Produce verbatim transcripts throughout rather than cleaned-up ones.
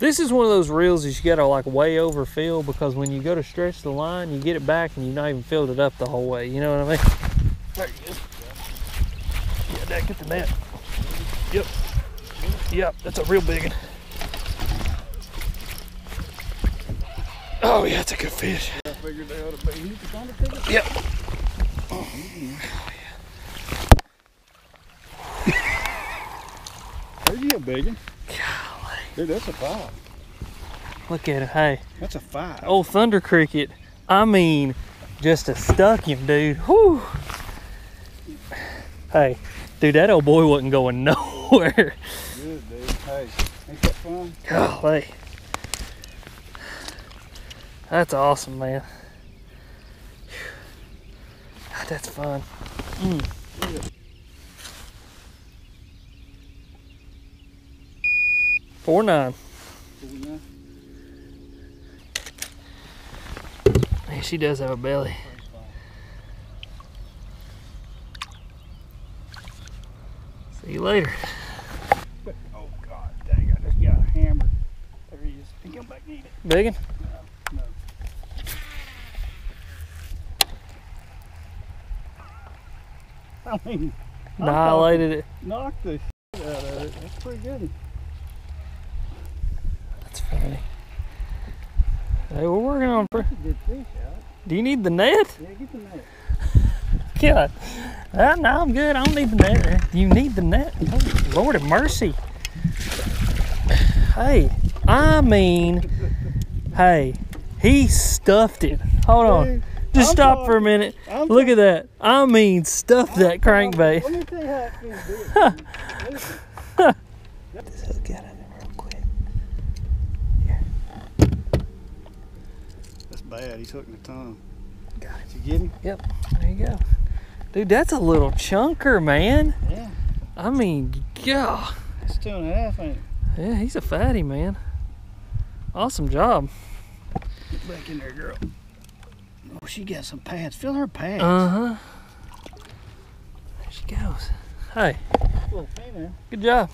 This is one of those reels that you gotta like way over feel, because when you go to stretch the line, you get it back and you're not even filled it up the whole way. You know what I mean? There you go. Yeah, Dad, get the net. Yep. Yep, that's a real big one. Oh yeah, that's a good fish. I figured they ought to be. You need to find a ticket? Yep. Oh, yeah. There's you a big one. Dude, that's a five. Look at it, hey. That's a five. Old Thunder Cricket. I mean, just a stuck him, dude. Whew. Hey, dude, that old boy wasn't going nowhere. Good, dude. Hey, ain't that fun? Golly. That's awesome, man. That's fun. Mm. Four nine. Four nine. Man, she does have a belly. See you later. Oh God, dang! I just got a hammer. There he is. He come back and eat it. Biggin? No, no. I mean, annihilated it. Knocked the shit out of it. That's pretty good. Funny. Hey, we're working on. That's a good fish, Alex. Do you need the net? Yeah, get the net. God. Uh, no, I'm good. I don't need the net. You need the net? Oh, Lord have mercy. Hey, I mean, hey, he stuffed it. Hold on. Dude, Just I'm stop talking. for a minute. I'm Look talking. at that. I mean, stuffed I'm that crankbait. Let me tell you how it feels good. Just hook at it. Bad, he's hooking the tongue. Got it. You get him? Yep. There you go. Dude, that's a little chunker, man. Yeah. I mean, yeah. That's two and a half, ain't it? Yeah, he's a fatty, man. Awesome job. Get back in there, girl. Oh, she got some pads. Fill her pads. Uh-huh. There she goes. Hey. Little female. Good job.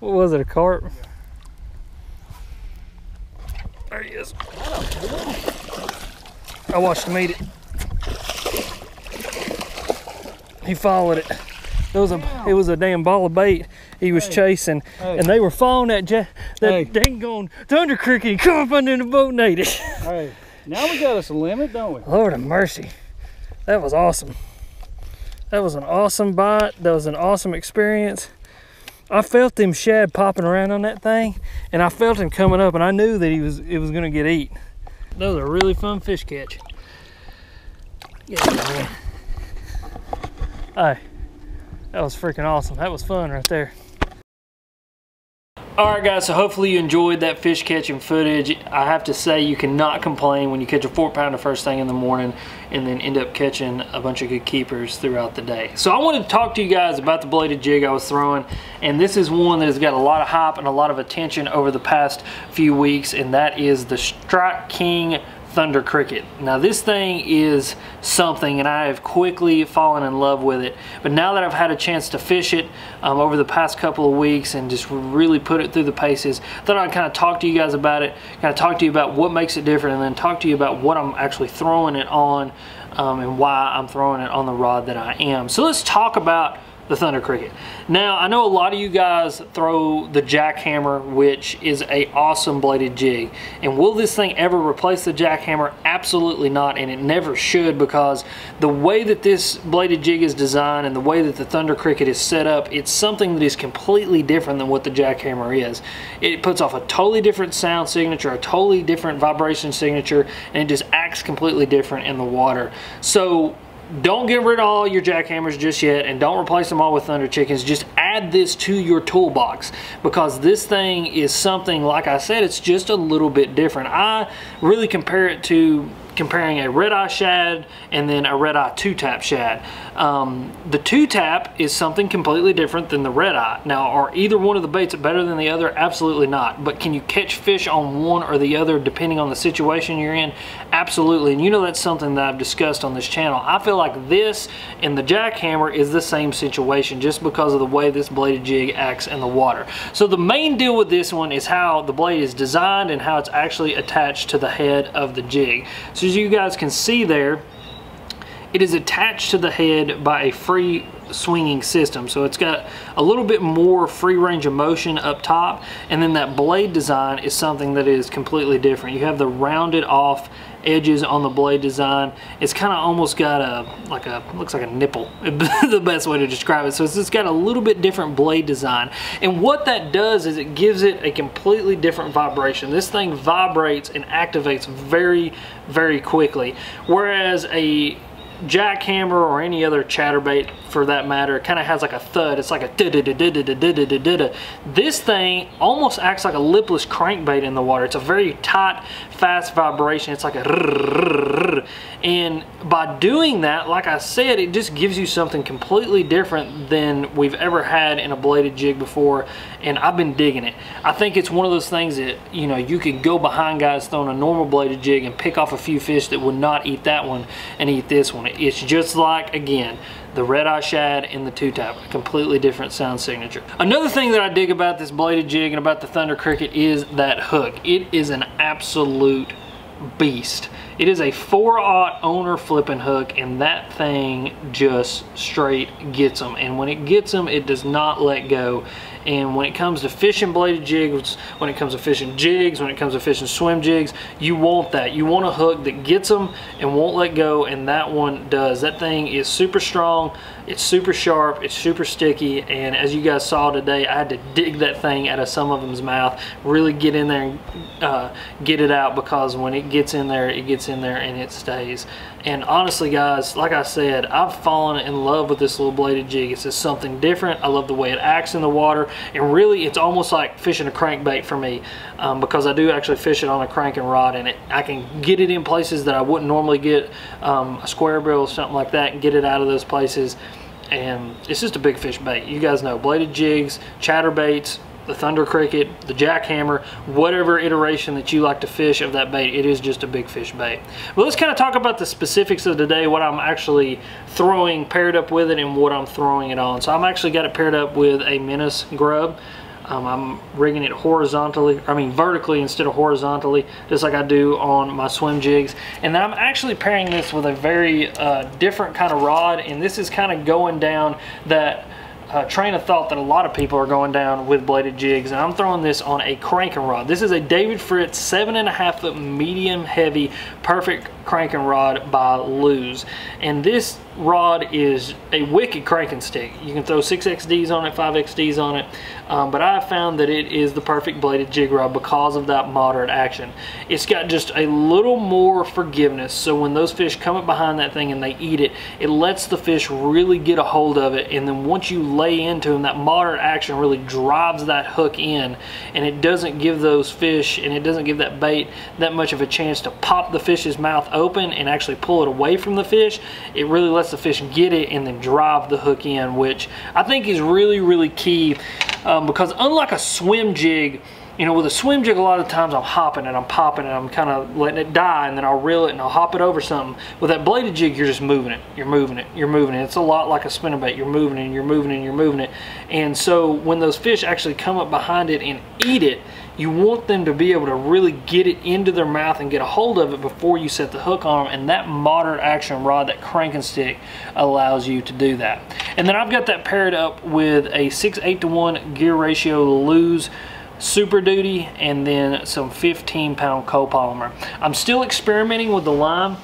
What was it, a carp? Yeah. There he is. I watched him eat it. He followed it. It was a, it was a damn ball of bait he was hey. chasing. Hey. And they were following that ja that hey. dang gone Thunder Cricket and come up under the boat and ate it. Hey, now we got us a limit, don't we? Lord of mercy. That was awesome. That was an awesome bite. That was an awesome experience. I felt them shad popping around on that thing, and I felt him coming up, and I knew that he was it was gonna get eat. That was a really fun fish catch. Yeah, man. Hey, that was freaking awesome. That was fun right there. All right, guys, so hopefully you enjoyed that fish catching footage. I have to say, you cannot complain when you catch a four pounder first thing in the morning and then end up catching a bunch of good keepers throughout the day. So I wanted to talk to you guys about the bladed jig I was throwing, and this is one that has got a lot of hype and a lot of attention over the past few weeks, and that is the Strike King Thunder Cricket. Now this thing is something, and I have quickly fallen in love with it. But now that I've had a chance to fish it um, over the past couple of weeks and just really put it through the paces, I thought I'd kind of talk to you guys about it, kind of talk to you about what makes it different, and then talk to you about what I'm actually throwing it on um, and why I'm throwing it on the rod that I am. So let's talk about the Thunder Cricket. Now, I know a lot of you guys throw the Jackhammer, which is a awesome bladed jig. And will this thing ever replace the Jackhammer? Absolutely not, and it never should, because the way that this bladed jig is designed and the way that the Thunder Cricket is set up, it's something that is completely different than what the Jackhammer is. It puts off a totally different sound signature, a totally different vibration signature, and it just acts completely different in the water. So don't get rid of all your Jackhammers just yet, and don't replace them all with Thunder Chickens. Just add this to your toolbox, because this thing is something, like I said, it's just a little bit different. I really compare it to comparing a Red Eye Shad and then a Red Eye Two-Tap Shad. Um, the Two-Tap is something completely different than the Red Eye. Now, are either one of the baits better than the other? Absolutely not. But can you catch fish on one or the other depending on the situation you're in? Absolutely. And you know that's something that I've discussed on this channel. I feel like this and the Jackhammer is the same situation just because of the way this bladed jig acts in the water. So the main deal with this one is how the blade is designed and how it's actually attached to the head of the jig. So as you guys can see there, it is attached to the head by a free swinging system, so it's got a little bit more free range of motion up top, and then that blade design is something that is completely different. You have the rounded off edges on the blade design. It's kind of almost got a like a looks like a nipple the best way to describe it. So it's just got a little bit different blade design, and what that does is it gives it a completely different vibration. This thing vibrates and activates very very quickly, whereas a Jackhammer or any other chatterbait for that matter kind of has like a thud. It's like a da da da da da da da da da. This thing almost acts like a lipless crankbait in the water. It's a very tight, fast vibration. It's like a, and by doing that, like I said, it just gives you something completely different than we've ever had in a bladed jig before, and I've been digging it. I think it's one of those things that, you know, you could go behind guys throwing a normal bladed jig and pick off a few fish that would not eat that one and eat this one. It's just like, again, the Red Eye Shad and the Two-Tap, a completely different sound signature. Another thing that I dig about this bladed jig and about the Thunder Cricket is that hook. It is an absolute beast. It is a four aught Owner flipping hook, and that thing just straight gets them. And when it gets them, it does not let go. And when it comes to fishing bladed jigs, when it comes to fishing jigs, when it comes to fishing swim jigs, you want that. You want a hook that gets them and won't let go, and that one does. That thing is super strong, it's super sharp, it's super sticky, and as you guys saw today, I had to dig that thing out of some of them's mouth, really get in there and uh, get it out, because when it gets in there, it gets in there and it stays. And honestly guys, like I said, I've fallen in love with this little bladed jig. It's just something different. I love the way it acts in the water, and really it's almost like fishing a crankbait for me, um, because I do actually fish it on a cranking rod, and it, I can get it in places that I wouldn't normally get um, a square bill or something like that, and get it out of those places. And it's just a big fish bait. You guys know bladed jigs, chatterbaits, the Thunder Cricket, the Jackhammer, whatever iteration that you like to fish of that bait, it is just a big fish bait. Well, let's kind of talk about the specifics of today, what I'm actually throwing paired up with it and what I'm throwing it on. So I'm actually got it paired up with a Menace grub. Um, I'm rigging it horizontally, I mean vertically instead of horizontally, just like I do on my swim jigs. And then I'm actually pairing this with a very uh, different kind of rod, and this is kind of going down that Uh, train of thought that a lot of people are going down with bladed jigs, and I'm throwing this on a cranking rod. This is a David Fritz seven and a half foot medium heavy perfect cranking rod by Lews, and this rod is a wicked cranking stick. You can throw six X Ds on it, five X Ds on it, um, but I found that it is the perfect bladed jig rod because of that moderate action. It's got just a little more forgiveness, so when those fish come up behind that thing and they eat it, it lets the fish really get a hold of it, and then once you lay into them, that moderate action really drives that hook in, and it doesn't give those fish, and it doesn't give that bait that much of a chance to pop the fish's mouth open and actually pull it away from the fish. It really lets the fish get it and then drive the hook in, which I think is really really key, um, because unlike a swim jig, you know, with a swim jig a lot of times I'm hopping and I'm popping and I'm kind of letting it die, and then I'll reel it and I'll hop it over something. With that bladed jig, you're just moving it, you're moving it, you're moving it. It's a lot like a spinnerbait. You're moving and you're moving and you're moving it. And so when those fish actually come up behind it and eat it, you want them to be able to really get it into their mouth and get a hold of it before you set the hook on them, and that moderate action rod, that cranking stick, allows you to do that. And then I've got that paired up with a six eight to one gear ratio Lews Super Duty, and then some fifteen pound copolymer. I'm still experimenting with the lime.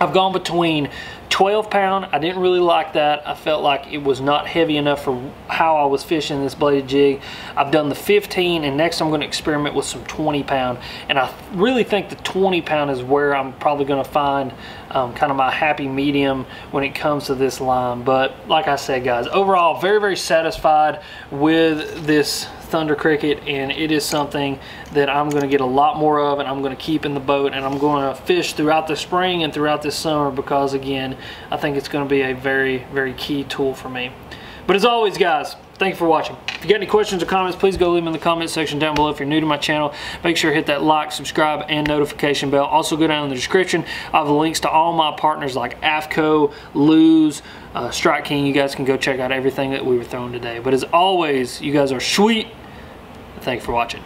I've gone between twelve pound, I didn't really like that. I felt like it was not heavy enough for how I was fishing this bladed jig. I've done the fifteen, and next I'm going to experiment with some twenty pound, and I really think the twenty pound is where I'm probably going to find um, kind of my happy medium when it comes to this line. But like I said guys, overall very very satisfied with this Thunder Cricket, and it is something that I'm going to get a lot more of, and I'm going to keep in the boat, and I'm going to fish throughout the spring and throughout this summer, because again, I think it's going to be a very, very key tool for me. But as always, guys, thank you for watching. If you got any questions or comments, please go leave them in the comment section down below. If you're new to my channel, make sure to hit that like, subscribe, and notification bell. Also, go down in the description. I have links to all my partners like AFCO, Lews, uh, Strike King. You guys can go check out everything that we were throwing today. But as always, you guys are sweet. Thanks for watching.